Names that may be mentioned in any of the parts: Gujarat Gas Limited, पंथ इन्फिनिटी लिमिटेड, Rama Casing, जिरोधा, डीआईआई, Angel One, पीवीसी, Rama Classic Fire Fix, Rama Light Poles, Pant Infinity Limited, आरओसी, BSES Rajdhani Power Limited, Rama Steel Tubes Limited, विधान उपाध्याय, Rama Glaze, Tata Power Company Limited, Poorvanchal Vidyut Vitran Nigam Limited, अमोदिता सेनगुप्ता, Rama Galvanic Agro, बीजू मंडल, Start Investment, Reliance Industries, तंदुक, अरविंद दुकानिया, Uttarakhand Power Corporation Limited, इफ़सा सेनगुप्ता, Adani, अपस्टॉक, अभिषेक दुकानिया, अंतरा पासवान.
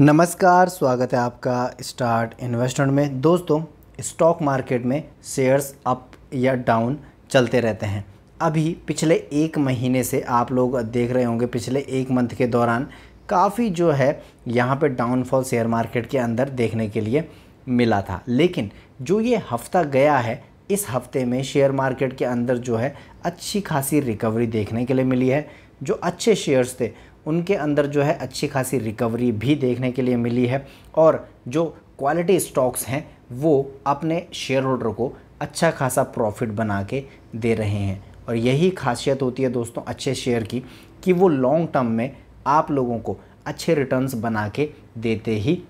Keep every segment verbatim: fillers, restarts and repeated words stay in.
नमस्कार, स्वागत है आपका स्टार्ट इन्वेस्टमेंट में। दोस्तों, स्टॉक मार्केट में शेयर्स अप या डाउन चलते रहते हैं। अभी पिछले एक महीने से आप लोग देख रहे होंगे, पिछले एक मंथ के दौरान काफ़ी जो है यहाँ पे डाउनफॉल शेयर मार्केट के अंदर देखने के लिए मिला था। लेकिन जो ये हफ्ता गया है, इस हफ्ते में शेयर मार्केट के अंदर जो है अच्छी खासी रिकवरी देखने के लिए मिली है। जो अच्छे शेयर्स थे उनके अंदर जो है अच्छी खासी रिकवरी भी देखने के लिए मिली है, और जो क्वालिटी स्टॉक्स हैं वो अपने शेयर होल्डर को अच्छा खासा प्रॉफिट बना के दे रहे हैं। और यही खासियत होती है दोस्तों अच्छे शेयर की, कि वो लॉन्ग टर्म में आप लोगों को अच्छे रिटर्न्स बना के देते ही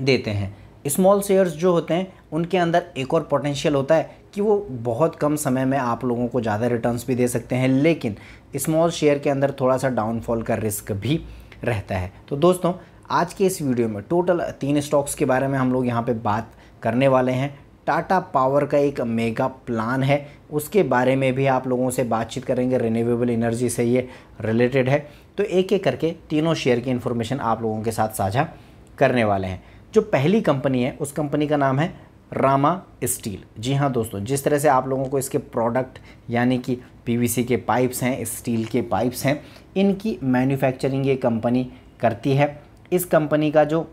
देते हैं। स्मॉल शेयर्स जो होते हैं उनके अंदर एक और पोटेंशियल होता है कि वो बहुत कम समय में आप लोगों को ज़्यादा रिटर्न्स भी दे सकते हैं, लेकिन स्मॉल शेयर के अंदर थोड़ा सा डाउनफॉल का रिस्क भी रहता है। तो दोस्तों, आज के इस वीडियो में टोटल तीन स्टॉक्स के बारे में हम लोग यहाँ पे बात करने वाले हैं। टाटा पावर का एक मेगा प्लान है, उसके बारे में भी आप लोगों से बातचीत करेंगे। रिन्यूएबल एनर्जी से ये रिलेटेड है, तो एक एक करके तीनों शेयर की इन्फॉर्मेशन आप लोगों के साथ साझा करने वाले हैं। जो पहली कंपनी है उस कंपनी का नाम है रामा स्टील। जी हाँ दोस्तों, जिस तरह से आप लोगों को इसके प्रोडक्ट यानी कि पीवीसी के पाइप्स हैं, स्टील के पाइप्स हैं, इनकी मैन्युफैक्चरिंग ये कंपनी करती है। इस कंपनी का जो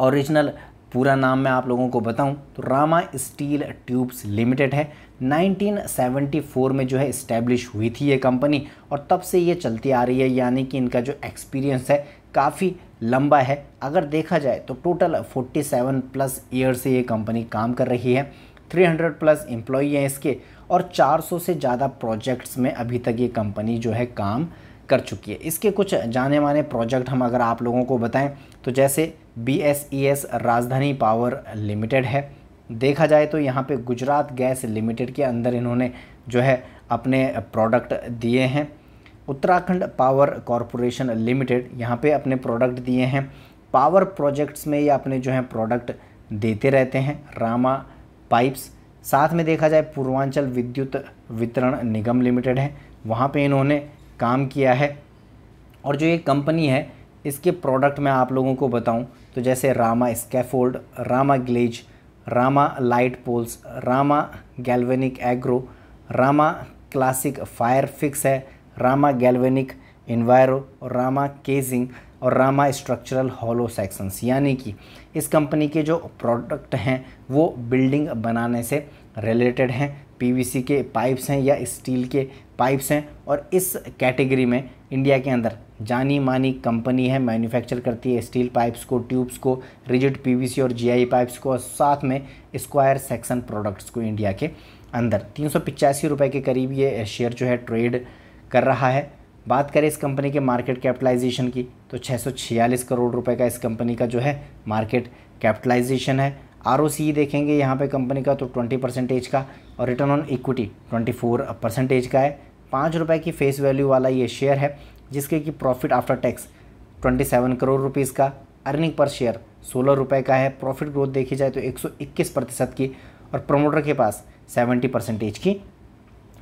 ओरिजिनल पूरा नाम मैं आप लोगों को बताऊं तो रामा स्टील ट्यूब्स लिमिटेड है। नाइनटीन सेवेंटी फोर में जो है इस्टेब्लिश हुई थी ये कंपनी, और तब से ये चलती आ रही है, यानी कि इनका जो एक्सपीरियंस है काफ़ी लंबा है। अगर देखा जाए तो टोटल सैंतालीस प्लस ईयर से ये कंपनी काम कर रही है। तीन सौ प्लस एम्प्लॉई हैं इसके, और चार सौ से ज़्यादा प्रोजेक्ट्स में अभी तक ये कंपनी जो है काम कर चुकी है। इसके कुछ जाने माने प्रोजेक्ट हम अगर आप लोगों को बताएं तो जैसे बीएसईएस राजधानी पावर लिमिटेड है, देखा जाए तो यहाँ पे गुजरात गैस लिमिटेड के अंदर इन्होंने जो है अपने प्रोडक्ट दिए हैं। उत्तराखंड पावर कॉरपोरेशन लिमिटेड, यहाँ पे अपने प्रोडक्ट दिए हैं। पावर प्रोजेक्ट्स में ये अपने जो हैं प्रोडक्ट देते रहते हैं रामा पाइप्स। साथ में देखा जाए पूर्वांचल विद्युत वितरण निगम लिमिटेड है, वहाँ पे इन्होंने काम किया है। और जो ये कंपनी है इसके प्रोडक्ट मैं आप लोगों को बताऊं तो जैसे Rama scaffold, Rama glaze, Rama light poles, Rama galvanic agro, Rama classic fire fix है, Rama galvanic enviro, Rama caging और रामा स्ट्रक्चरल हॉलो सेक्शंस। यानी कि इस कंपनी के जो प्रोडक्ट हैं वो बिल्डिंग बनाने से रिलेटेड हैं, पीवीसी के पाइप्स हैं या स्टील के पाइप्स हैं, और इस कैटेगरी में इंडिया के अंदर जानी मानी कंपनी है। मैन्युफैक्चर करती है स्टील पाइप्स को, ट्यूब्स को, रिजिड पीवीसी और जीआई पाइप्स को, और साथ में स्क्वायर सेक्शन प्रोडक्ट्स को इंडिया के अंदर। तीन सौ पिचासी रुपये के करीब ये शेयर जो है ट्रेड कर रहा है। बात करें इस कंपनी के मार्केट कैपिटलाइजेशन की तो छः सौ छियालीस करोड़ रुपए का इस कंपनी का जो है मार्केट कैपिटलाइजेशन है। आरओसी देखेंगे यहाँ पे कंपनी का तो बीस परसेंटेज का, और रिटर्न ऑन इक्विटी चौबीस परसेंटेज का है। पाँच रुपए की फेस वैल्यू वाला ये शेयर है, जिसके कि प्रॉफिट आफ्टर टैक्स सत्ताईस करोड़ रुपीज़ का, अर्निंग पर शेयर सोलह रुपये का है। प्रॉफिट ग्रोथ देखी जाए तो एक सौ इक्कीस प्रतिशत की, और प्रमोटर के पास सेवेंटी परसेंटेज की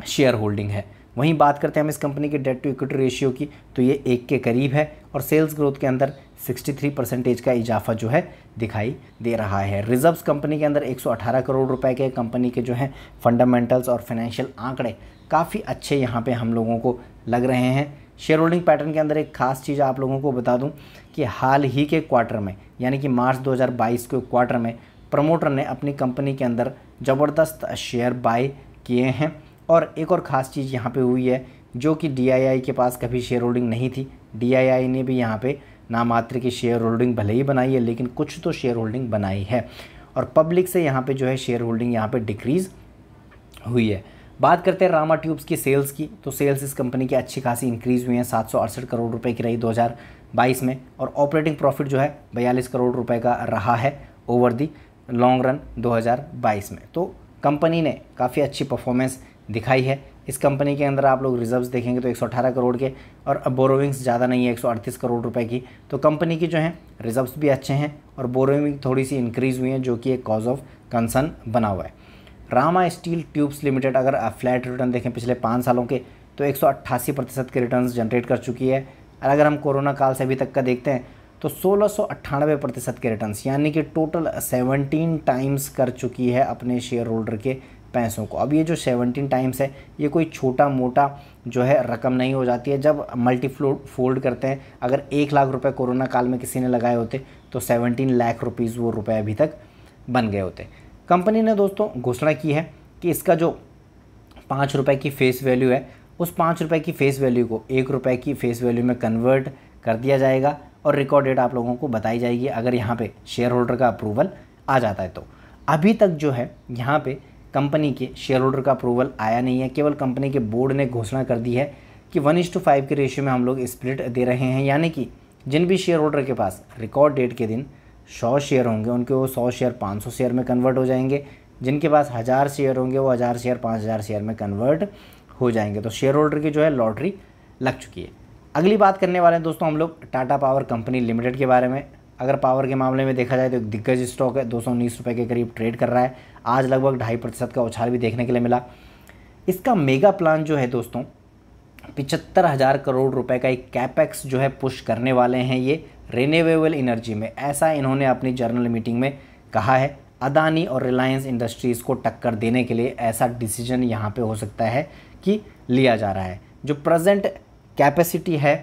शेयर होल्डिंग है। वहीं बात करते हैं हम इस कंपनी के डेट टू इक्विटी रेशियो की तो ये एक के करीब है, और सेल्स ग्रोथ के अंदर तिरसठ परसेंटेज का इजाफा जो है दिखाई दे रहा है। रिजर्व्स कंपनी के अंदर एक सौ अठारह करोड़ रुपए के। कंपनी के जो हैं फंडामेंटल्स और फाइनेंशियल आंकड़े काफ़ी अच्छे यहाँ पे हम लोगों को लग रहे हैं। शेयर होल्डिंग पैटर्न के अंदर एक खास चीज़ आप लोगों को बता दूँ कि हाल ही के क्वार्टर में, यानी कि मार्च दो हज़ार बाईस के क्वार्टर में प्रमोटर ने अपनी कंपनी के अंदर ज़बरदस्त शेयर बाय किए हैं। और एक और ख़ास चीज़ यहाँ पे हुई है, जो कि डीआईआई के पास कभी शेयर होल्डिंग नहीं थी। डीआईआई ने भी यहाँ पे नामात्र की शेयर होल्डिंग भले ही बनाई है, लेकिन कुछ तो शेयर होल्डिंग बनाई है, और पब्लिक से यहाँ पे जो है शेयर होल्डिंग यहाँ पे डिक्रीज़ हुई है। बात करते हैं रामा ट्यूब्स की सेल्स की तो सेल्स इस कंपनी की अच्छी खासी इंक्रीज़ हुई हैं, सात सौ अड़सठ करोड़ रुपये की रही दो हज़ार बाईस में, और ऑपरेटिंग प्रॉफिट जो है बयालीस करोड़ रुपये का रहा है ओवर दी लॉन्ग रन दो हज़ार बाईस में। तो कंपनी ने काफ़ी अच्छी परफॉर्मेंस दिखाई है। इस कंपनी के अंदर आप लोग रिजर्व्स देखेंगे तो एक सौ अठारह करोड़ के, और बोरोविंग्स ज़्यादा नहीं है एक सौ अड़तीस करोड़ रुपए की। तो कंपनी की जो है रिजर्व्स भी अच्छे हैं, और बोरोविंग थोड़ी सी इंक्रीज़ हुई है, जो कि एक कॉज ऑफ कंसर्न बना हुआ है। रामा स्टील ट्यूब्स लिमिटेड, अगर फ्लैट रिटर्न देखें पिछले पाँच सालों के तो एक सौ अट्ठासी प्रतिशत के रिटर्न जनरेट कर चुकी है। और अगर हम कोरोना काल से अभी तक का देखते हैं तो सोलह सौ अट्ठानवे प्रतिशत के रिटर्न्स, यानी कि टोटल सेवनटीन टाइम्स कर चुकी है अपने शेयर होल्डर के पैसों को। अब ये जो सेवनटीन टाइम्स है ये कोई छोटा मोटा जो है रकम नहीं हो जाती है। जब मल्टीप्लो फोल्ड करते हैं, अगर एक लाख रुपए कोरोना काल में किसी ने लगाए होते तो सेवनटीन लाख रुपीज़ वो रुपए अभी तक बन गए होते। कंपनी ने दोस्तों घोषणा की है कि इसका जो पाँच रुपये की फ़ेस वैल्यू है, उस पाँच रुपये की फ़ेस वैल्यू को एक रुपये की फ़ेस वैल्यू में कन्वर्ट कर दिया जाएगा और रिकॉर्ड डेट आप लोगों को बताई जाएगी अगर यहाँ पे शेयर होल्डर का अप्रूवल आ जाता है। तो अभी तक जो है यहाँ पे कंपनी के शेयर होल्डर का अप्रूवल आया नहीं है, केवल कंपनी के बोर्ड ने घोषणा कर दी है कि वन इज टू फाइव के रेशियो में हम लोग स्प्लिट दे रहे हैं, यानी कि जिन भी शेयर होल्डर के पास रिकॉर्ड डेट के दिन सौ शेयर होंगे उनके वो सौ शेयर पाँच सौ शेयर में कन्वर्ट हो जाएंगे, जिनके पास हज़ार शेयर होंगे वो हज़ार शेयर पाँच हज़ार शेयर में कन्वर्ट हो जाएंगे। तो शेयर होल्डर की जो है लॉटरी लग चुकी है। अगली बात करने वाले हैं दोस्तों हम लोग टाटा पावर कंपनी लिमिटेड के बारे में। अगर पावर के मामले में देखा जाए तो एक दिग्गज स्टॉक है, दो सौ उन्नीस रुपये के करीब ट्रेड कर रहा है। आज लगभग ढाई प्रतिशत का उछाल भी देखने के लिए मिला। इसका मेगा प्लान जो है दोस्तों पिचहत्तर हज़ार करोड़ रुपए का एक कैपेक्स जो है पुश करने वाले हैं ये रिन्यूएबल एनर्जी में, ऐसा इन्होंने अपनी जर्नल मीटिंग में कहा है। अदानी और रिलायंस इंडस्ट्रीज़ को टक्कर देने के लिए ऐसा डिसीजन यहाँ पे हो सकता है कि लिया जा रहा है। जो प्रेजेंट कैपेसिटी है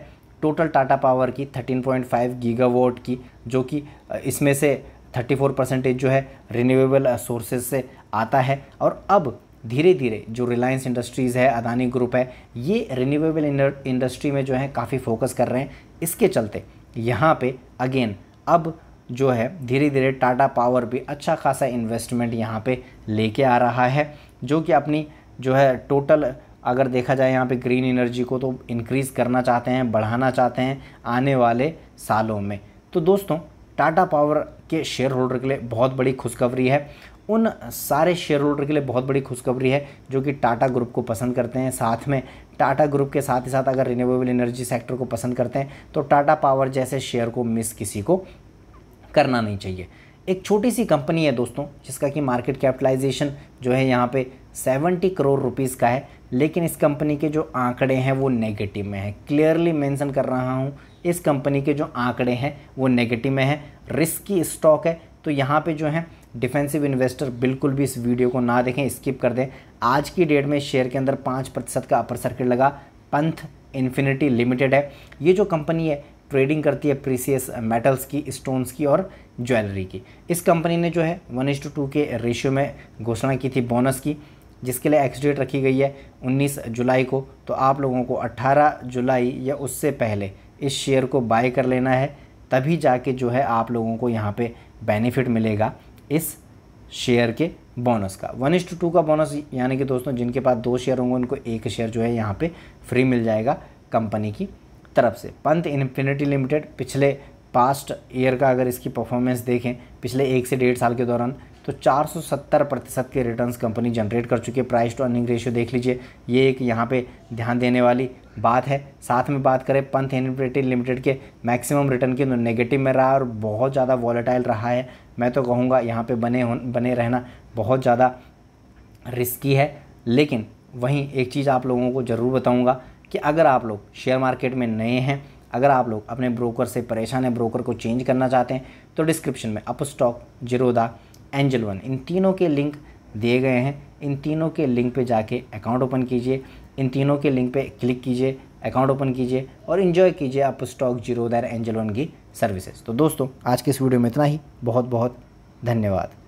टोटल टाटा पावर की तेरह पॉइंट पाँच गीगावाट की, जो कि इसमें से चौंतीस परसेंटेज जो है रिन्यूएबल सोर्सेज से आता है। और अब धीरे धीरे जो रिलायंस इंडस्ट्रीज़ है, अदानी ग्रुप है, ये रिन्यूएबल इंडस्ट्री में जो है काफ़ी फोकस कर रहे हैं। इसके चलते यहाँ पर अगेन अब जो है धीरे धीरे टाटा पावर भी अच्छा खासा इन्वेस्टमेंट यहाँ पे लेके आ रहा है, जो कि अपनी जो है टोटल अगर देखा जाए यहाँ पे ग्रीन एनर्जी को तो इंक्रीज़ करना चाहते हैं, बढ़ाना चाहते हैं आने वाले सालों में। तो दोस्तों टाटा पावर के शेयर होल्डर के लिए बहुत बड़ी खुशखबरी है, उन सारे शेयर होल्डर के लिए बहुत बड़ी खुशखबरी है जो कि टाटा ग्रुप को पसंद करते हैं। साथ में टाटा ग्रुप के साथ ही साथ अगर रिन्यूएबल एनर्जी सेक्टर को पसंद करते हैं तो टाटा पावर जैसे शेयर को मिस किसी को करना नहीं चाहिए। एक छोटी सी कंपनी है दोस्तों जिसका कि मार्केट कैपिटलाइजेशन जो है यहाँ पे सत्तर करोड़ रुपीस का है, लेकिन इस कंपनी के जो आंकड़े हैं वो नेगेटिव में है। क्लियरली मेंशन कर रहा हूँ, इस कंपनी के जो आंकड़े हैं वो नेगेटिव में है। रिस्की स्टॉक है तो यहाँ पे जो है डिफेंसिव इन्वेस्टर बिल्कुल भी इस वीडियो को ना देखें, स्किप कर दें। आज की डेट में शेयर के अंदर पाँच प्रतिशत का अपर सर्किट लगा। पंथ इन्फिनिटी लिमिटेड है, ये जो कंपनी है ट्रेडिंग करती है प्रीसियस मेटल्स की, स्टोन्स की और ज्वेलरी की। इस कंपनी ने जो है वन इज टू टू के रेशियो में घोषणा की थी बोनस की, जिसके लिए एक्स डेट रखी गई है उन्नीस जुलाई को। तो आप लोगों को अठारह जुलाई या उससे पहले इस शेयर को बाय कर लेना है, तभी जाके जो है आप लोगों को यहाँ पे बेनिफिट मिलेगा इस शेयर के बोनस का। वन इज टू टू का बोनस, यानी कि दोस्तों जिनके पास दो शेयर होंगे उनको एक शेयर जो है यहाँ पर फ्री मिल जाएगा कंपनी की तरफ से। पंत इन्फिनिटी लिमिटेड पिछले पास्ट ईयर का अगर इसकी परफॉर्मेंस देखें, पिछले एक से डेढ़ साल के दौरान, तो चार सौ सत्तर प्रतिशत के रिटर्न्स कंपनी जनरेट कर चुकी है। प्राइस टू अर्निंग रेशियो देख लीजिए, ये एक यहाँ पे ध्यान देने वाली बात है। साथ में बात करें पंत इन्फिनिटी लिमिटेड के मैक्सिमम रिटर्न के तो नेगेटिव में रहा और बहुत ज़्यादा वॉलेटाइल रहा है। मैं तो कहूँगा यहाँ पर बने बने रहना बहुत ज़्यादा रिस्की है। लेकिन वहीं एक चीज़ आप लोगों को ज़रूर बताऊँगा कि अगर आप लोग शेयर मार्केट में नए हैं, अगर आप लोग अपने ब्रोकर से परेशान हैं, ब्रोकर को चेंज करना चाहते हैं, तो डिस्क्रिप्शन में अपस्टॉक, जिरोधा, एंजल वन, इन तीनों के लिंक दिए गए हैं। इन तीनों के लिंक पे जाके अकाउंट ओपन कीजिए, इन तीनों के लिंक पे क्लिक कीजिए, अकाउंट ओपन कीजिए और इन्जॉय कीजिए अपस्टॉक, जिरोधा और एंजल वन की सर्विसेज। तो दोस्तों आज के इस वीडियो में इतना ही, बहुत बहुत धन्यवाद।